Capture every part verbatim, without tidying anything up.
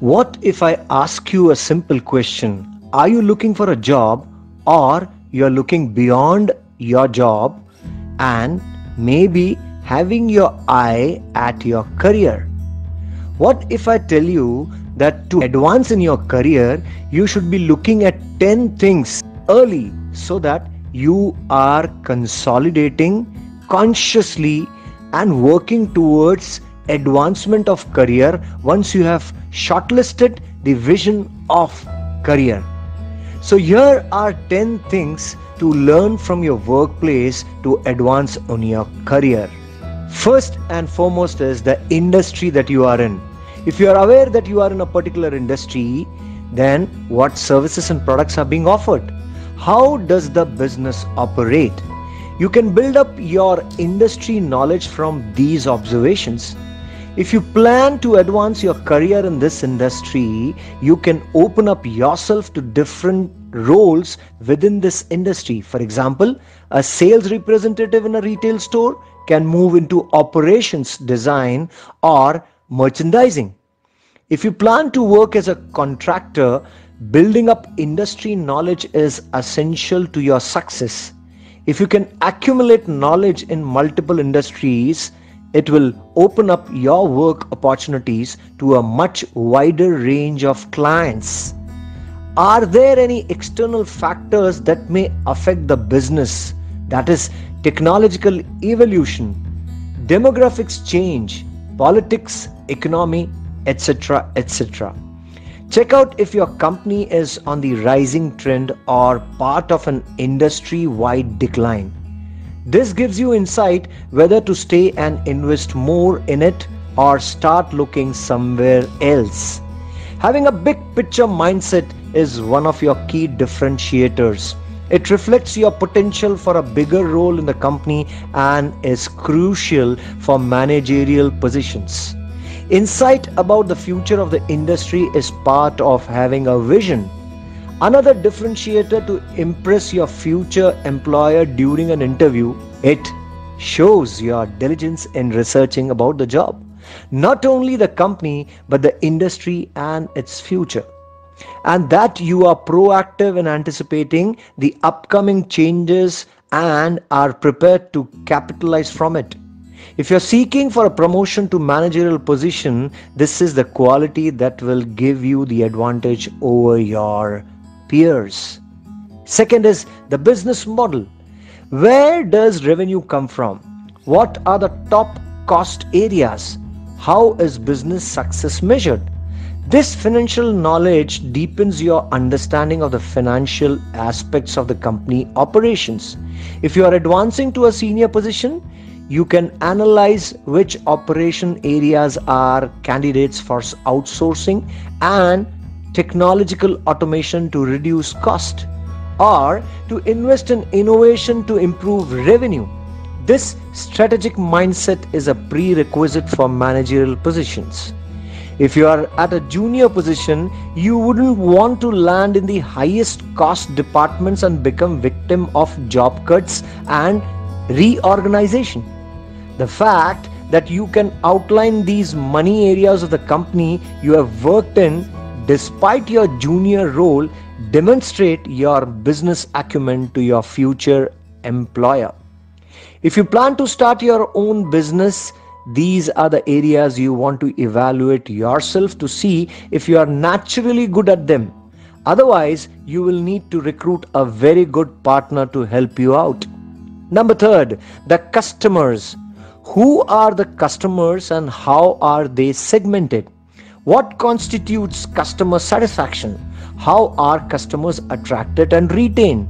What if I ask you a simple question? Are you looking for a job, or you're looking beyond your job and maybe having your eye at your career? What if I tell you that to advance in your career, you should be looking at ten things early so that you are consolidating consciously and working towards advancement of career once you have shortlisted the vision of career. So here are ten things to learn from your workplace to advance on your career. First and foremost is the industry that you are in. If you are aware that you are in a particular industry, then what services and products are being offered? How does the business operate? You can build up your industry knowledge from these observations. If you plan to advance your career in this industry, you can open up yourself to different roles within this industry. For example, a sales representative in a retail store can move into operations design or merchandising. If you plan to work as a contractor, building up industry knowledge is essential to your success. If you can accumulate knowledge in multiple industries, it will open up your work opportunities to a much wider range of clients. Are there any external factors that may affect the business? That is technological evolution, demographics change, politics, economy, et cetera, et cetera. Check out if your company is on the rising trend or part of an industry-wide decline. This gives you insight whether to stay and invest more in it or start looking somewhere else. Having a big picture mindset is one of your key differentiators. It reflects your potential for a bigger role in the company and is crucial for managerial positions. Insight about the future of the industry is part of having a vision. Another differentiator to impress your future employer during an interview, it shows your diligence in researching about the job. Not only the company, but the industry and its future. And that you are proactive in anticipating the upcoming changes and are prepared to capitalize from it. If you're seeking for a promotion to managerial position, this is the quality that will give you the advantage over your peers. Second is the business model. Where does revenue come from? What are the top cost areas? How is business success measured? This financial knowledge deepens your understanding of the financial aspects of the company operations. If you are advancing to a senior position, you can analyze which operation areas are candidates for outsourcing and technological automation to reduce cost, or to invest in innovation to improve revenue. This strategic mindset is a prerequisite for managerial positions. If you are at a junior position, you wouldn't want to land in the highest cost departments and become victim of job cuts and reorganization. The fact that you can outline these money areas of the company you have worked in despite your junior role demonstrate your business acumen to your future employer. If you plan to start your own business, these are the areas you want to evaluate yourself to see if you are naturally good at them. Otherwise, you will need to recruit a very good partner to help you out. Number third, the customers. Who are the customers and how are they segmented? What constitutes customer satisfaction? How are customers attracted and retained?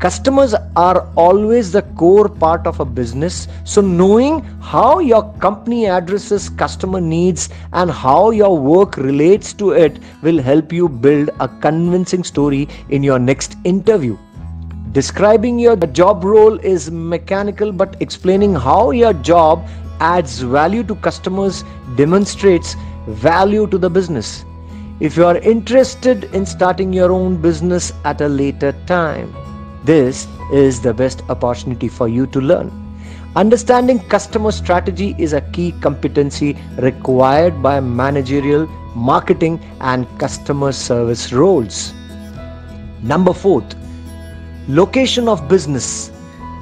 Customers are always the core part of a business, so knowing how your company addresses customer needs and how your work relates to it will help you build a convincing story in your next interview. Describing your job role is mechanical, but explaining how your job adds value to customers demonstrates value to the business. If you are interested in starting your own business at a later time, this is the best opportunity for you to learn. Understanding customer strategy is a key competency required by managerial marketing and customer service roles. Number fourth, location of business.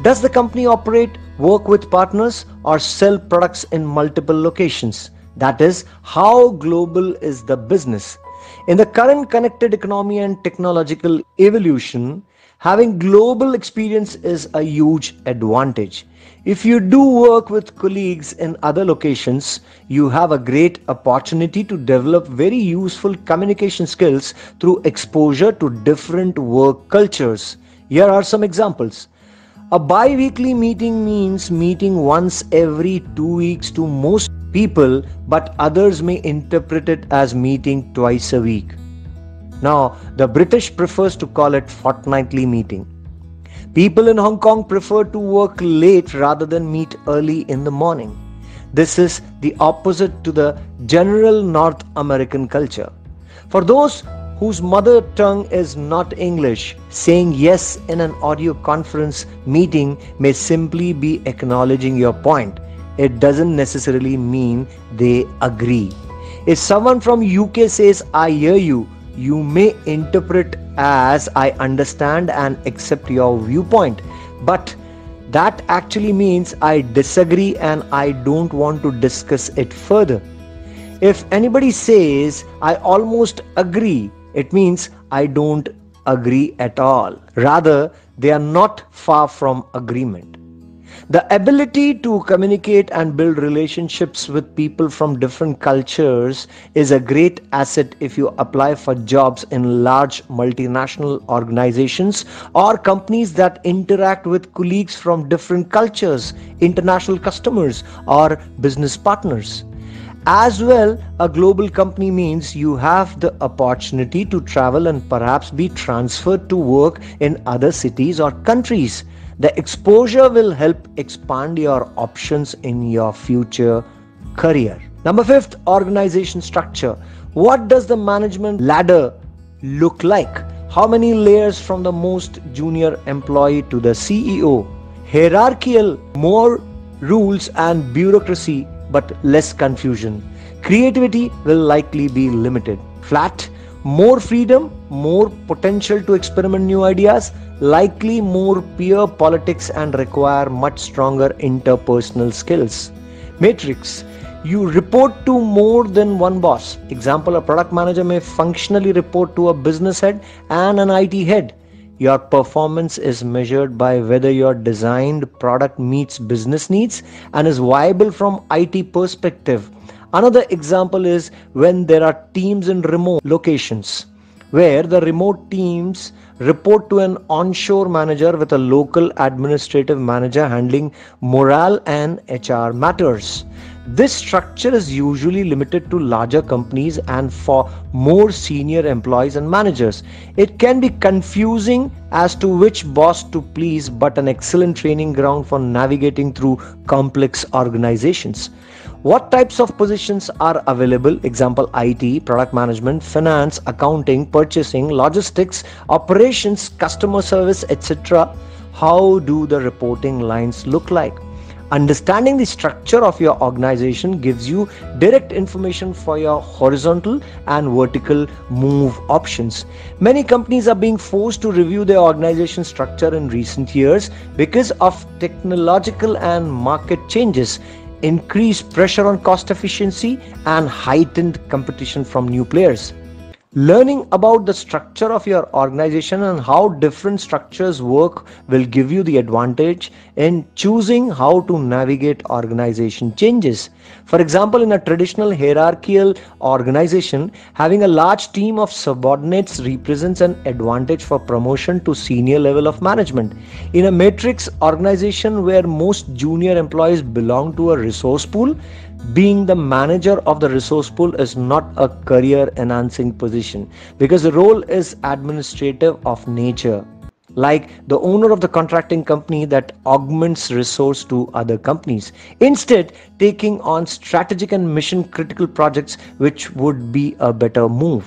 Does the company operate, work with partners, or sell products in multiple locations? That is, how global is the business? In the current connected economy and technological evolution, having global experience is a huge advantage. If you do work with colleagues in other locations, you have a great opportunity to develop very useful communication skills through exposure to different work cultures. Here are some examples. A bi-weekly meeting means meeting once every two weeks to most people, but others may interpret it as meeting twice a week. Now, the British prefers to call it fortnightly meeting. People in Hong Kong prefer to work late rather than meet early in the morning. This is the opposite to the general North American culture. For those whose mother tongue is not English, saying yes in an audio conference meeting may simply be acknowledging your point. It doesn't necessarily mean they agree. If someone from U K says, "I hear you," you may interpret as "I understand and accept your viewpoint," but that actually means "I disagree and I don't want to discuss it further." If anybody says, "I almost agree," it means "I don't agree at all." Rather, they are not far from agreement. The ability to communicate and build relationships with people from different cultures is a great asset if you apply for jobs in large multinational organizations or companies that interact with colleagues from different cultures, international customers, or business partners. As well, a global company means you have the opportunity to travel and perhaps be transferred to work in other cities or countries. The exposure will help expand your options in your future career. Number fifth, organization structure. What does the management ladder look like? How many layers from the most junior employee to the C E O? Hierarchical, more rules and bureaucracy, but less confusion. Creativity will likely be limited. Flat, more freedom, more potential to experiment new ideas, likely more peer politics and require much stronger interpersonal skills. Matrix, you report to more than one boss. Example, a product manager may functionally report to a business head and an I T head. Your performance is measured by whether your designed product meets business needs and is viable from I T perspective. Another example is when there are teams in remote locations, where the remote teams report to an onshore manager with a local administrative manager handling morale and H R matters. This structure is usually limited to larger companies and for more senior employees and managers. It can be confusing as to which boss to please, but an excellent training ground for navigating through complex organizations. What types of positions are available? Example, I T, product management, finance, accounting, purchasing, logistics, operations, customer service, et cetera. How do the reporting lines look like? Understanding the structure of your organization gives you direct information for your horizontal and vertical move options. Many companies are being forced to review their organization structure in recent years because of technological and market changes, increased pressure on cost efficiency, and heightened competition from new players. Learning about the structure of your organization and how different structures work will give you the advantage in choosing how to navigate organization changes. For example, in a traditional hierarchical organization, having a large team of subordinates represents an advantage for promotion to senior level of management. In a matrix organization where most junior employees belong to a resource pool, being the manager of the resource pool is not a career enhancing position because the role is administrative of nature, like the owner of the contracting company that augments resource to other companies. Instead, taking on strategic and mission critical projects, which would be a better move.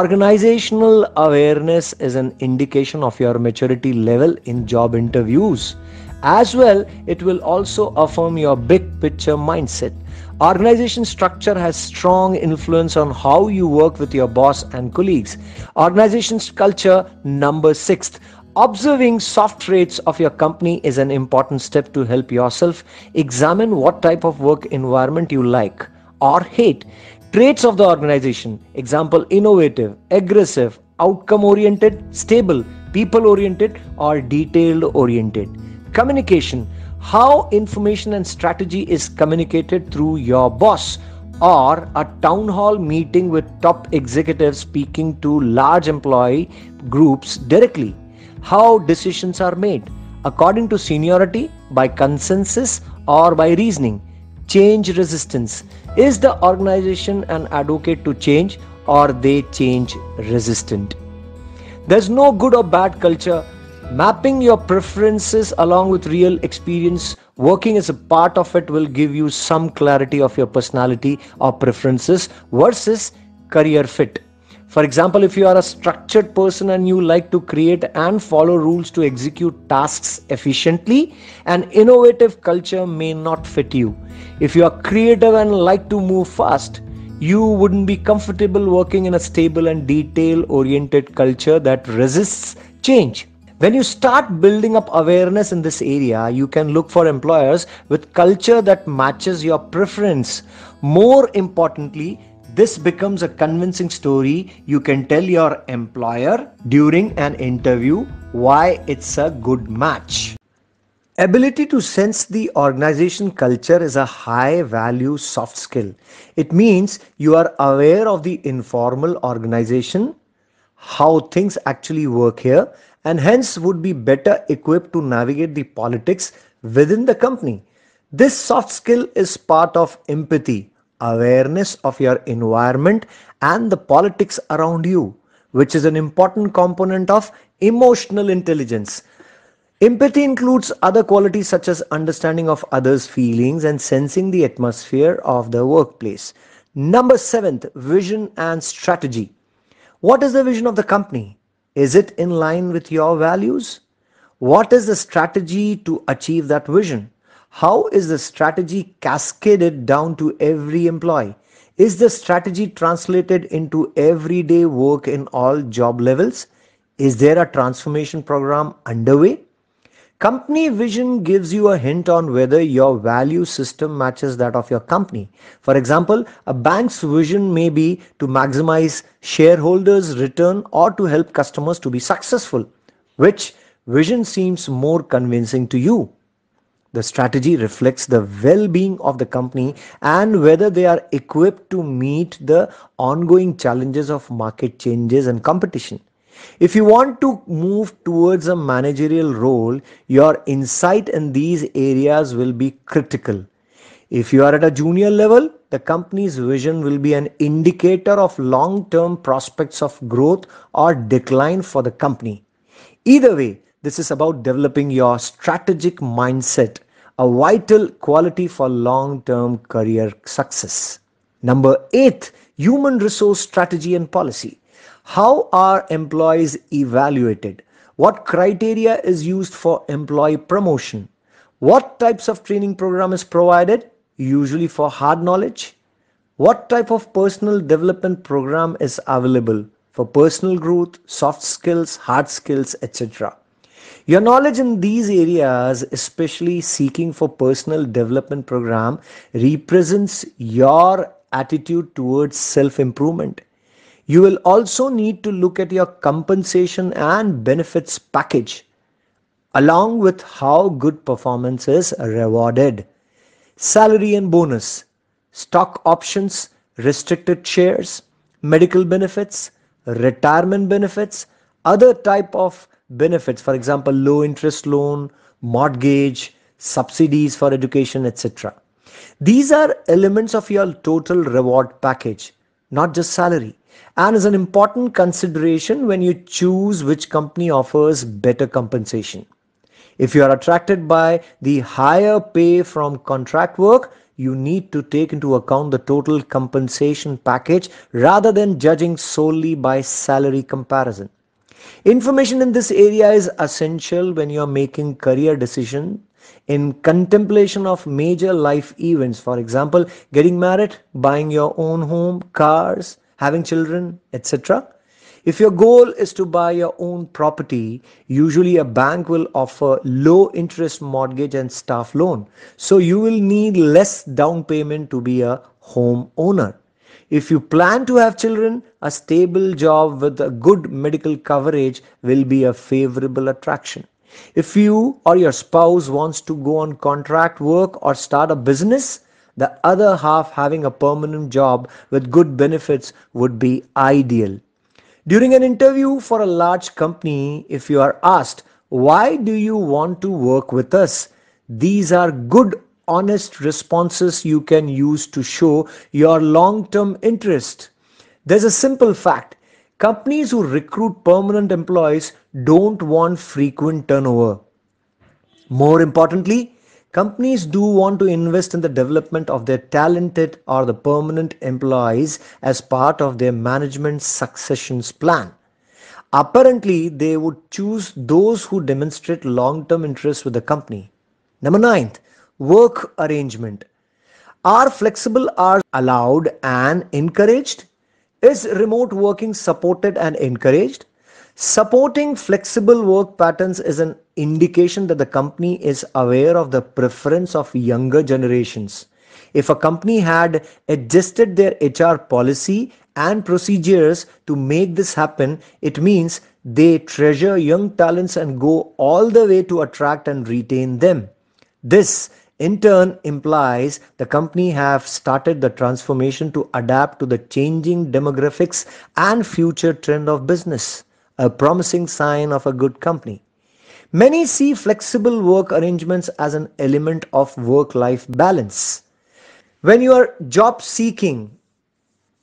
Organizational awareness is an indication of your maturity level in job interviews. As well, it will also affirm your big picture mindset. Organization structure has strong influence on how you work with your boss and colleagues. Organization's culture number six. Observing soft traits of your company is an important step to help yourself examine what type of work environment you like or hate. Traits of the organization, example, innovative, aggressive, outcome oriented, stable, people oriented, or detail oriented. Communication, how information and strategy is communicated through your boss or a town hall meeting with top executives speaking to large employee groups directly. How decisions are made, according to seniority, by consensus, or by reasoning. Change resistance, is the organization an advocate to change or they change resistant? There's no good or bad culture. Mapping your preferences along with real experience, working as a part of it, will give you some clarity of your personality or preferences versus career fit. For example, if you are a structured person and you like to create and follow rules to execute tasks efficiently, an innovative culture may not fit you. If you are creative and like to move fast, you wouldn't be comfortable working in a stable and detail-oriented culture that resists change. When you start building up awareness in this area, you can look for employers with culture that matches your preference. More importantly, this becomes a convincing story you can tell your employer during an interview why it's a good match. Ability to sense the organization culture is a high-value soft skill. It means you are aware of the informal organization, how things actually work here, and hence would be better equipped to navigate the politics within the company. This soft skill is part of empathy, awareness of your environment and the politics around you, which is an important component of emotional intelligence. Empathy includes other qualities such as understanding of others' feelings and sensing the atmosphere of the workplace. Number seventh, vision and strategy. What is the vision of the company? Is it in line with your values? What is the strategy to achieve that vision? How is the strategy cascaded down to every employee? Is the strategy translated into everyday work in all job levels? Is there a transformation program underway? Company vision gives you a hint on whether your value system matches that of your company. For example, a bank's vision may be to maximize shareholders' return or to help customers to be successful. Which vision seems more convincing to you? The strategy reflects the well-being of the company and whether they are equipped to meet the ongoing challenges of market changes and competition. If you want to move towards a managerial role, your insight in these areas will be critical. If you are at a junior level, the company's vision will be an indicator of long-term prospects of growth or decline for the company. Either way, this is about developing your strategic mindset, a vital quality for long-term career success. Number eight, human resource strategy and policy. How are employees evaluated? What criteria is used for employee promotion? What types of training program is provided, usually for hard knowledge? What type of personal development program is available for personal growth, soft skills, hard skills, et cetera? Your knowledge in these areas, especially seeking for personal development program, represents your attitude towards self-improvement. You will also need to look at your compensation and benefits package, along with how good performance is rewarded. Salary and bonus, stock options, restricted shares, medical benefits, retirement benefits, other type of benefits, for example, low interest loan, mortgage, subsidies for education, et cetera. These are elements of your total reward package, not just salary, and is an important consideration when you choose which company offers better compensation. If you are attracted by the higher pay from contract work, you need to take into account the total compensation package rather than judging solely by salary comparison. Information in this area is essential when you are making career decision in contemplation of major life events, for example, getting married, buying your own home, cars, having children, et cetera. If your goal is to buy your own property, usually a bank will offer low interest mortgage and staff loan. So you will need less down payment to be a home owner. If you plan to have children, a stable job with a good medical coverage will be a favorable attraction. If you or your spouse wants to go on contract work or start a business, the other half having a permanent job with good benefits would be ideal. During an interview for a large company, if you are asked, "Why do you want to work with us?" these are good, honest responses you can use to show your long-term interest. There's a simple fact. Companies who recruit permanent employees don't want frequent turnover. More importantly, companies do want to invest in the development of their talented or the permanent employees as part of their management successions plan. Apparently, they would choose those who demonstrate long-term interest with the company. Number nine, work arrangement. Are flexible hours allowed and encouraged? Is remote working supported and encouraged? Supporting flexible work patterns is an indication that the company is aware of the preference of younger generations. If a company had adjusted their H R policy and procedures to make this happen, it means they treasure young talents and go all the way to attract and retain them. This, in turn, implies the company have started the transformation to adapt to the changing demographics and future trend of business. A promising sign of a good company. Many see flexible work arrangements as an element of work-life balance. When you are job seeking,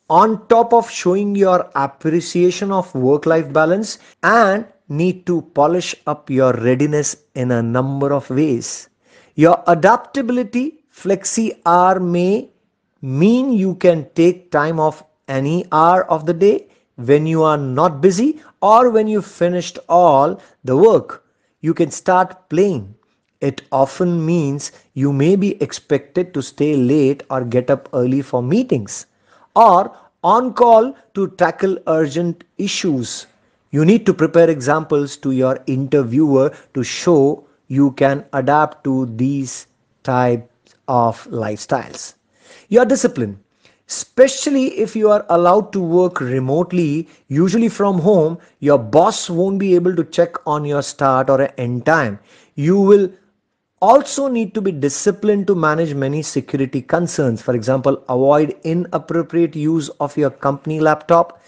on top of showing your appreciation of work-life balance and need to polish up your readiness in a number of ways. Your adaptability flexi-hour may mean you can take time off any hour of the day when you are not busy or when you finished all the work. You can start playing. It often means you may be expected to stay late or get up early for meetings or on call to tackle urgent issues. You need to prepare examples to your interviewer to show you can adapt to these types of lifestyles. Your discipline. Especially if you are allowed to work remotely, usually from home, your boss won't be able to check on your start or end time. You will also need to be disciplined to manage many security concerns. For example, avoid inappropriate use of your company laptop,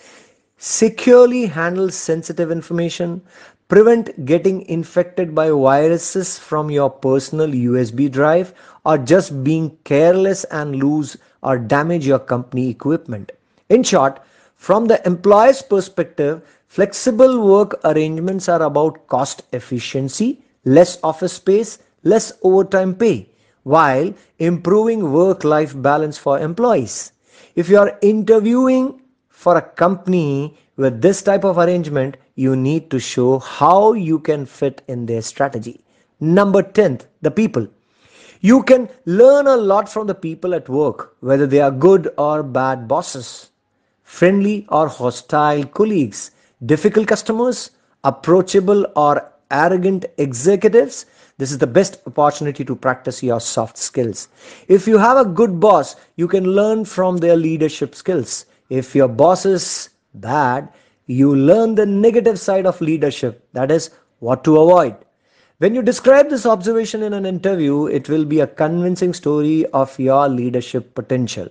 securely handle sensitive information, prevent getting infected by viruses from your personal U S B drive, or just being careless and lose or damage your company equipment. In short, from the employer's perspective, flexible work arrangements are about cost efficiency, less office space, less overtime pay, while improving work-life balance for employees. If you are interviewing for a company with this type of arrangement, you need to show how you can fit in their strategy. Number ten, the people. You can learn a lot from the people at work, whether they are good or bad bosses, friendly or hostile colleagues, difficult customers, approachable or arrogant executives. This is the best opportunity to practice your soft skills. If you have a good boss, you can learn from their leadership skills. If your boss is bad, you learn the negative side of leadership, that is, what to avoid. When you describe this observation in an interview, it will be a convincing story of your leadership potential.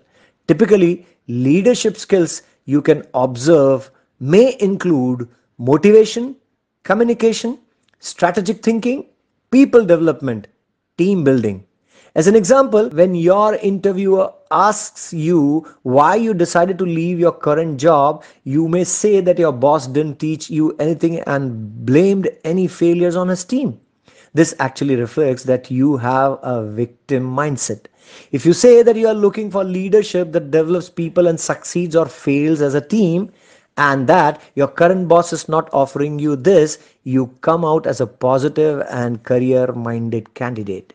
Typically, leadership skills you can observe may include motivation, communication, strategic thinking, people development, team building. As an example, when your interviewer asks you why you decided to leave your current job, you may say that your boss didn't teach you anything and blamed any failures on his team. This actually reflects that you have a victim mindset. If you say that you are looking for leadership that develops people and succeeds or fails as a team, and that your current boss is not offering you this, you come out as a positive and career-minded candidate.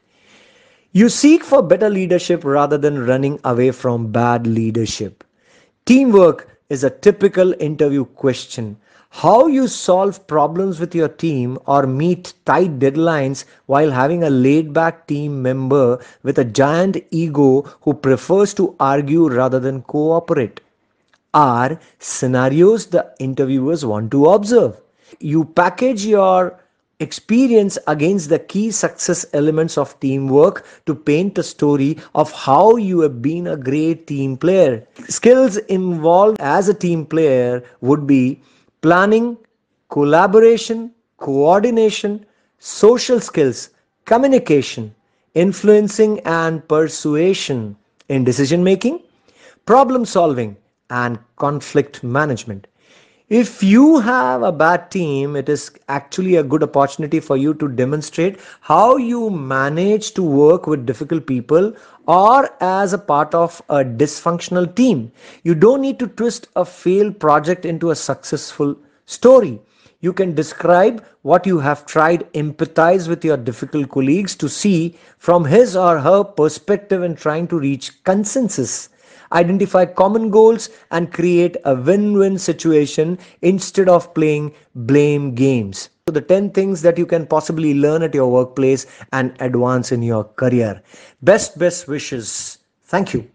You seek for better leadership rather than running away from bad leadership. Teamwork is a typical interview question. How you solve problems with your team or meet tight deadlines while having a laid-back team member with a giant ego who prefers to argue rather than cooperate are scenarios the interviewers want to observe. You package your experience against the key success elements of teamwork to paint a story of how you have been a great team player. Skills involved as a team player would be planning, collaboration, coordination, social skills, communication, influencing and persuasion in decision-making, problem-solving, and conflict management. If you have a bad team, it is actually a good opportunity for you to demonstrate how you manage to work with difficult people or as a part of a dysfunctional team. You don't need to twist a failed project into a successful story. You can describe what you have tried, empathize with your difficult colleagues to see from his or her perspective in trying to reach consensus. Identify common goals and create a win-win situation instead of playing blame games. So the ten things that you can possibly learn at your workplace and advance in your career. Best, best wishes. Thank you.